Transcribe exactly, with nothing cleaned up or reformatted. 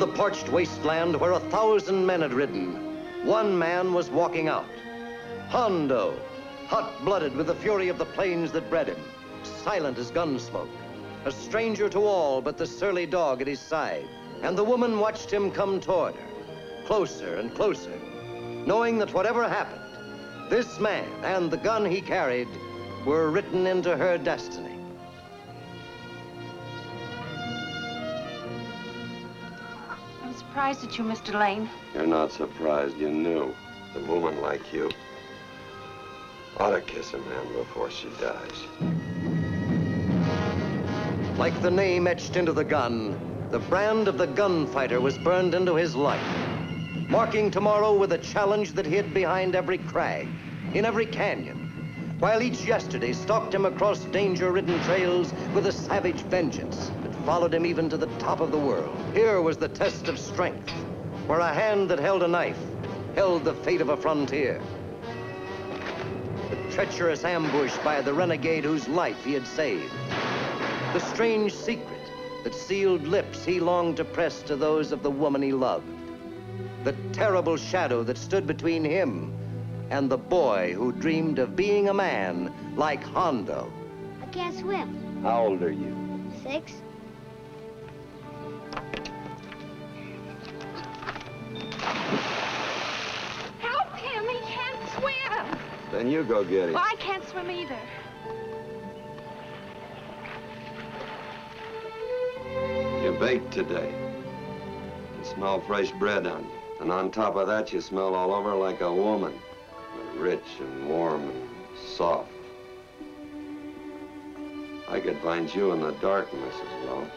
the parched wasteland where a thousand men had ridden, one man was walking out. Hondo, hot-blooded with the fury of the plains that bred him, silent as gun smoke, a stranger to all but the surly dog at his side. And the woman watched him come toward her, closer and closer, knowing that whatever happened, this man and the gun he carried were written into her destiny. I'm surprised at you, Mister Lane. You're not surprised. You knew. A woman like you ought to kiss a man before she dies. Like the name etched into the gun, the brand of the gunfighter was burned into his life, marking tomorrow with a challenge that hid behind every crag, in every canyon, while each yesterday stalked him across danger-ridden trails with a savage vengeance that followed him even to the top of the world. Here was the test of strength, where a hand that held a knife held the fate of a frontier. The treacherous ambush by the renegade whose life he had saved. The strange secret that sealed lips he longed to press to those of the woman he loved. The terrible shadow that stood between him and the boy who dreamed of being a man like Hondo. I can't swim. How old are you? Six. Help him, he can't swim. Then you go get him. Well, I can't swim either. You baked today. You smell fresh bread on you. And on top of that, you smell all over like a woman. But rich and warm and soft. I could find you in the darkness as well.